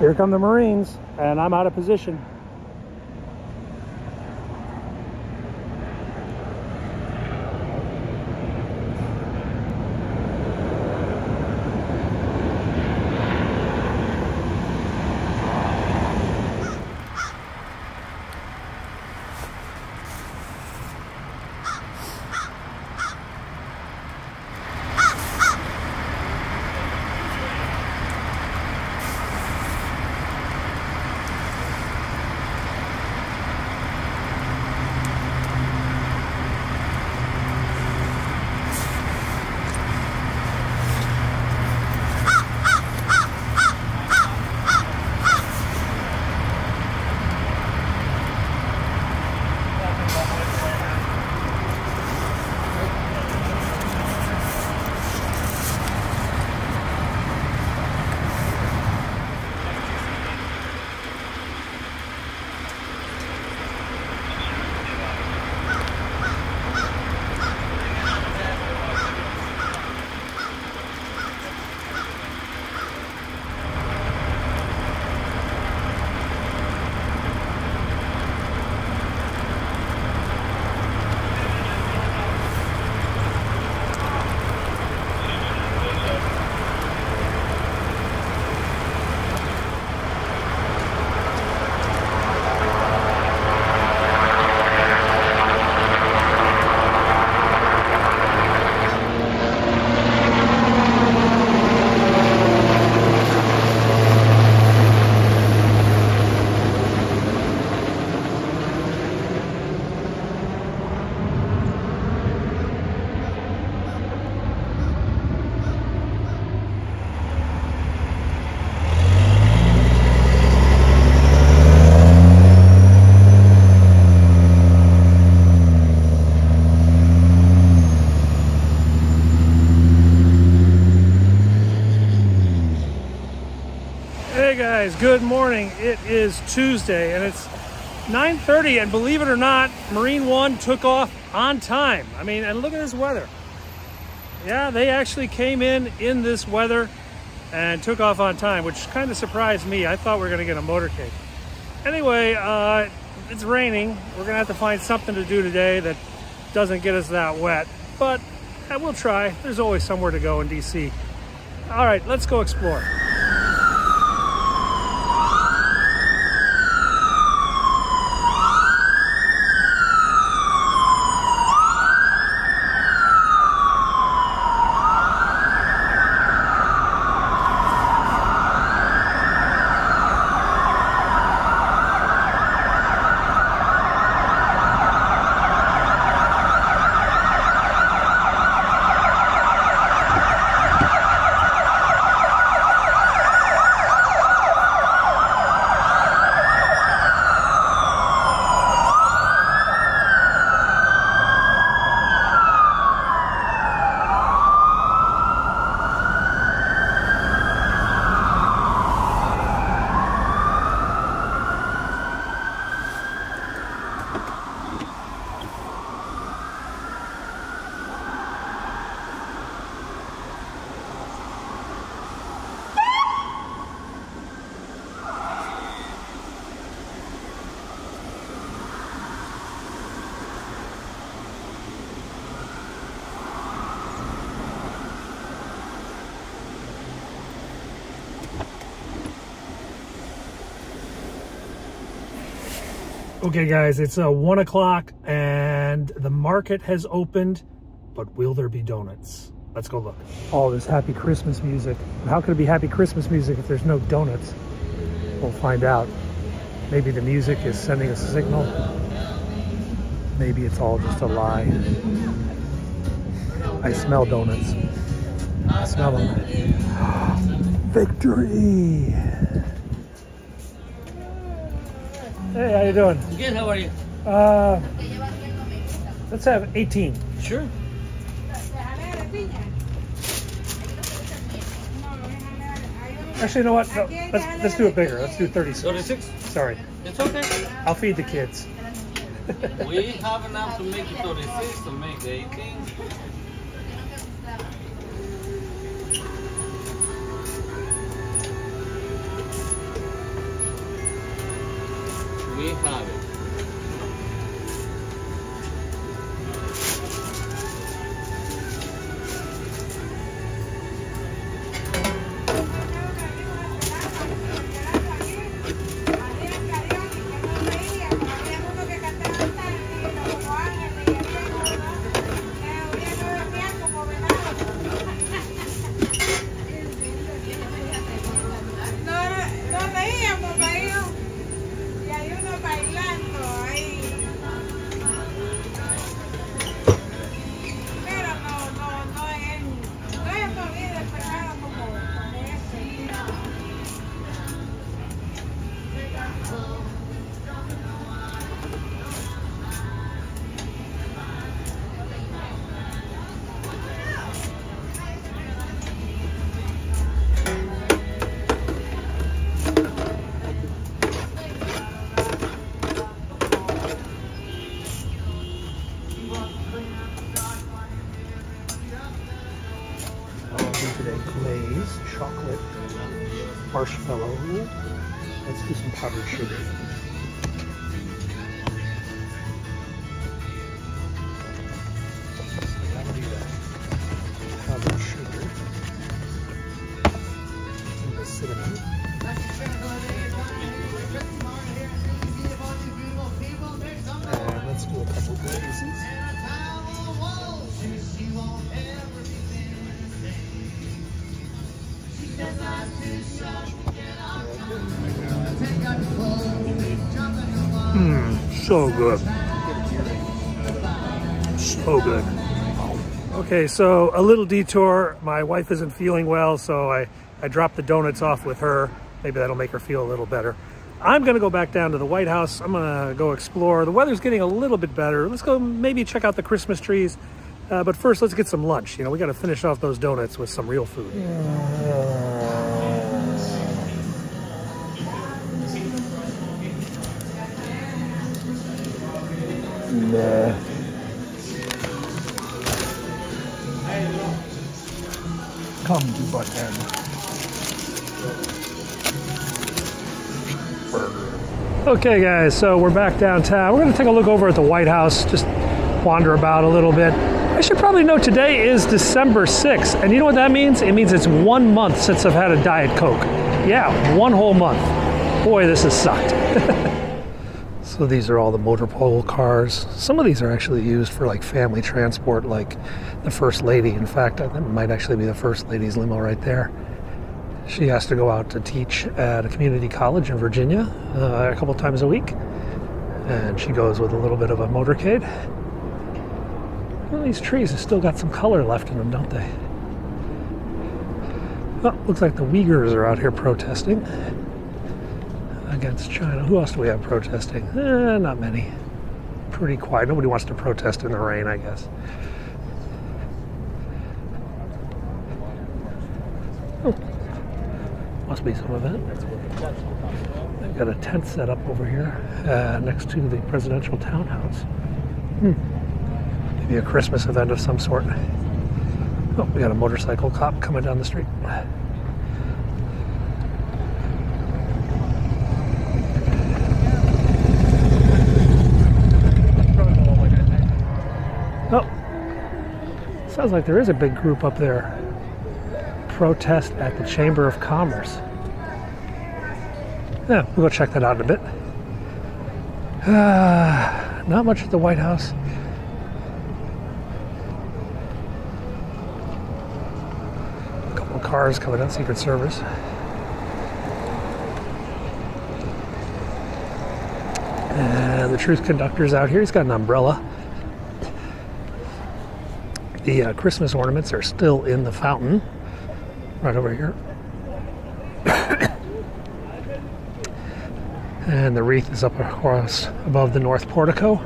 Here come the Marines, and I'm out of position. Good morning. It is Tuesday and it's 9:30, and believe it or not, Marine One took off on time. I mean, and look at this weather. Yeah, they actually came in this weather and took off on time, which kind of surprised me. I thought we were going to get a motorcade. Anyway, it's raining. We're going to have to find something to do today that doesn't get us that wet, but we'll try. There's always somewhere to go in DC. All right, let's go explore. Okay guys, it's 1 o'clock and the market has opened, but will there be donuts? Let's go look. All this happy Christmas music. How could it be happy Christmas music if there's no donuts? We'll find out. Maybe the music is sending us a signal. Maybe it's all just a lie. I smell donuts. I smell them. Victory! Hey, how you doing? Good, how are you? Let's have 18. Sure. Actually, you know what? No, let's do it bigger. Let's do 36. 36? Sorry. It's okay. I'll feed the kids. We have enough to make it 36, to make the 18. We have it. So good. So good. Okay, so a little detour. My wife isn't feeling well, so I dropped the donuts off with her. Maybe that'll make her feel a little better. I'm gonna go back down to the White House. I'm gonna go explore. The weather's getting a little bit better. Let's go maybe check out the Christmas trees. But first, let's get some lunch. You know, we gotta finish off those donuts with some real food. Nah. Come to Butthead. Okay guys, so we're back downtown. We're gonna take a look over at the White House, just wander about a little bit. I should probably note today is December 6th, and you know what that means? It means it's 1 month since I've had a Diet Coke. Yeah, one whole month. Boy, this has sucked. So these are all the motorpole cars. Some of these are actually used for like family transport, like the First Lady. In fact, that might actually be the First Lady's limo right there. She has to go out to teach at a community college in Virginia a couple times a week. And she goes with a little bit of a motorcade. Well, these trees have still got some color left in them, don't they? Well, looks like the Uyghurs are out here protesting against China. Who else do we have protesting? Not many. Pretty quiet. Nobody wants to protest in the rain, I guess. Oh. Must be some event. They've got a tent set up over here next to the presidential townhouse. Maybe a Christmas event of some sort. Oh, we got a motorcycle cop coming down the street. Sounds like there is a big group up there. Protest at the Chamber of Commerce. Yeah, we'll go check that out in a bit. Not much at the White House. A couple of cars coming out, Secret Service. And the truth conductor's out here. He's got an umbrella. The Christmas ornaments are still in the fountain, right over here. And the wreath is up across above the North Portico.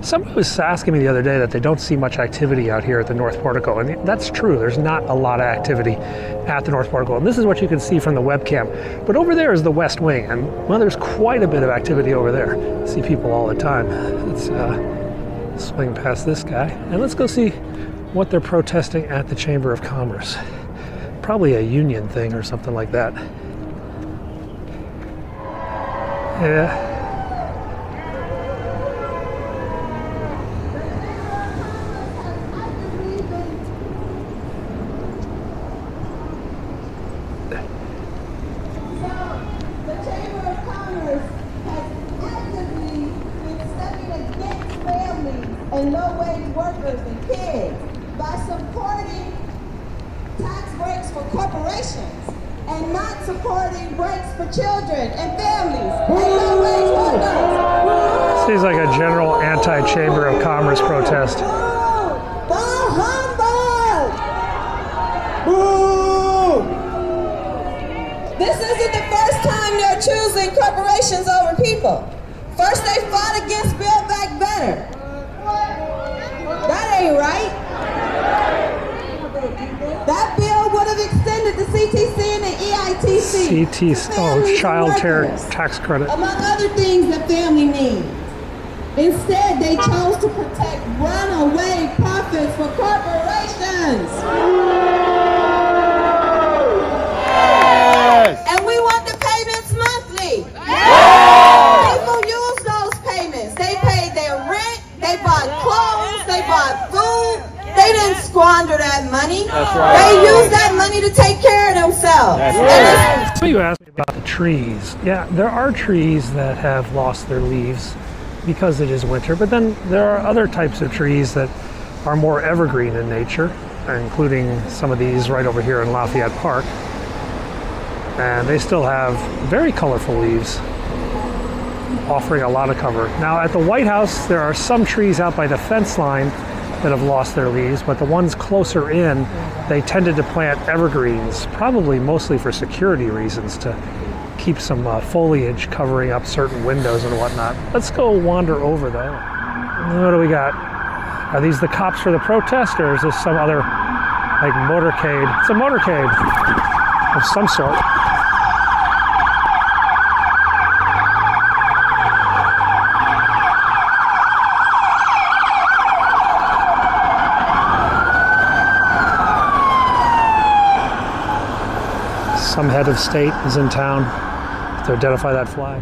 Somebody was asking me the other day that they don't see much activity out here at the North Portico, and that's true. There's not a lot of activity at the North Portico, and this is what you can see from the webcam. But over there is the West Wing, and well, there's quite a bit of activity over there. I see people all the time. It's swing past this guy, and let's go see what they're protesting at the Chamber of Commerce. Probably a union thing or something like that. Yeah. Chamber of Commerce protest. This isn't the first time they're choosing corporations over people. First they fought against Build Back Better. That ain't right. That bill would have extended the CTC and the EITC. CTC, oh, child care tax credit. Among other things that family needs. Instead, they chose to protect runaway profits for corporations. Yes. And we want the payments monthly. Yes. People use those payments. They paid their rent, they bought clothes, they bought food. They didn't squander that money. That's right. They used that money to take care of themselves. That's right. So you asked me about the trees. Yeah, there are trees that have lost their leaves because it is winter, but then there are other types of trees that are more evergreen in nature, including some of these right over here in Lafayette Park, and they still have very colorful leaves, offering a lot of cover. Now at the White House, there are some trees out by the fence line that have lost their leaves, but the ones closer in, they tended to plant evergreens, probably mostly for security reasons, to keep some foliage covering up certain windows and whatnot. Let's go wander over there. What do we got? Are these the cops for the protest, or is this some other, like, motorcade? It's a motorcade of some sort. Some head of state is in town to identify that flag.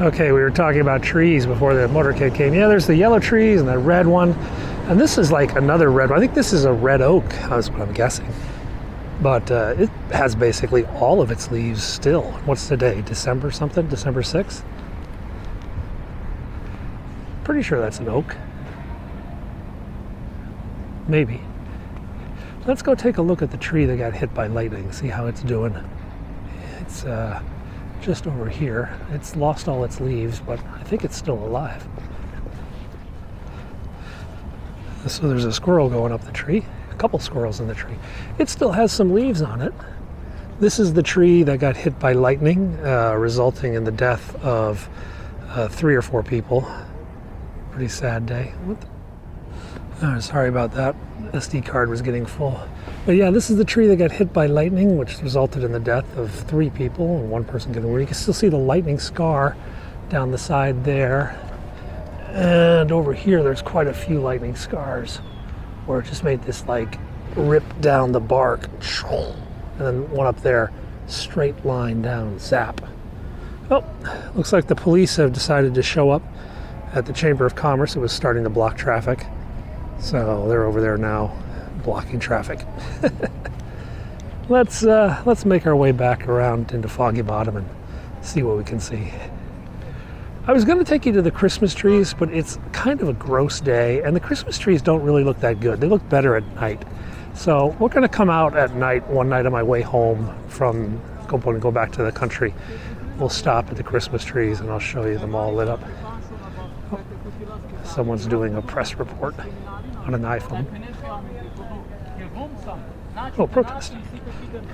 Okay, we were talking about trees before the motorcade came. Yeah, there's the yellow trees and the red one. And this is like another red one. I think this is a red oak, that's what I'm guessing. But it has basically all of its leaves still. What's today, December something, December 6th? Pretty sure that's an oak. Maybe. Let's go take a look at the tree that got hit by lightning, see how it's doing. It's just over here. It's lost all its leaves, but I think it's still alive. So there's a squirrel going up the tree, a couple squirrels in the tree. It still has some leaves on it. This is the tree that got hit by lightning, resulting in the death of 3 or 4 people. Pretty sad day. What the? Oh, sorry about that. SD card was getting full. But yeah, this is the tree that got hit by lightning, which resulted in the death of 3 people and 1 person getting wounded. You can still see the lightning scar down the side there. And over here, there's quite a few lightning scars where it just made this like rip down the bark. And then one up there, straight line down, zap. Oh, looks like the police have decided to show up at the Chamber of Commerce. It was starting to block traffic. So they're over there now, blocking traffic. Let's make our way back around into Foggy Bottom and see what we can see. I was going to take you to the Christmas trees, but it's kind of a gross day, and the Christmas trees don't really look that good. They look better at night. So we're going to come out at night, one night on my way home from go back to the country. We'll stop at the Christmas trees, and I'll show you them all lit up. Oh, someone's doing a press report on an iPhone. Oh, protest. They'll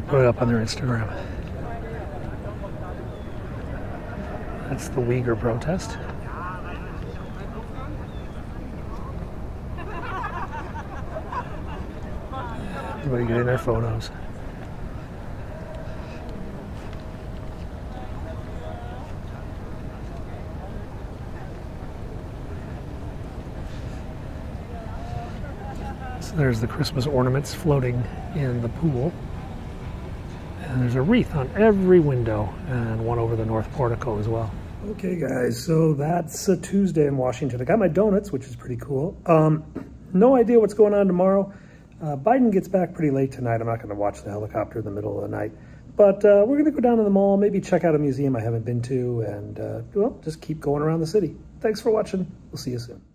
put it up on their Instagram. That's the Uyghur protest. Everybody getting their photos. So there's the Christmas ornaments floating in the pool. And there's a wreath on every window and one over the North Portico as well. Okay guys, so that's a Tuesday in Washington. I got my donuts, which is pretty cool. No idea what's going on tomorrow. Biden gets back pretty late tonight. I'm not gonna watch the helicopter in the middle of the night. But we're gonna go down to the mall, maybe check out a museum I haven't been to, and well, just keep going around the city. Thanks for watching, we'll see you soon.